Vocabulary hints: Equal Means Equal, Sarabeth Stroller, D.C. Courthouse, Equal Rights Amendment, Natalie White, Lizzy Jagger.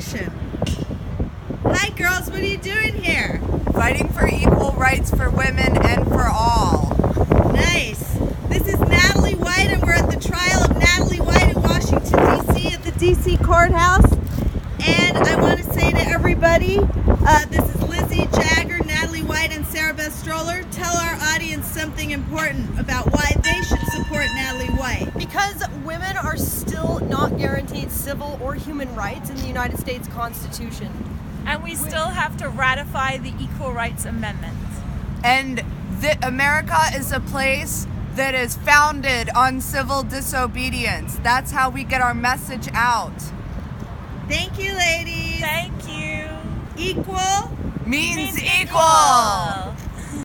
action. Hi girls, what are you doing here? Fighting for equal rights for women and for all. Nice. This is Natalie White and we're at the trial of Natalie White in Washington, D.C. at the D.C. Courthouse. And I want to say to everybody, this is Lizzy Jagger, Natalie White, and Sarabeth Stroller. Tell our audience something important about why they should support Natalie White. Because women are still not guaranteed civil or human rights in the United States Constitution. And we still have to ratify the Equal Rights Amendment. And America is a place that is founded on civil disobedience. That's how we get our message out. Thank you, ladies. Thank you. Equal means equal.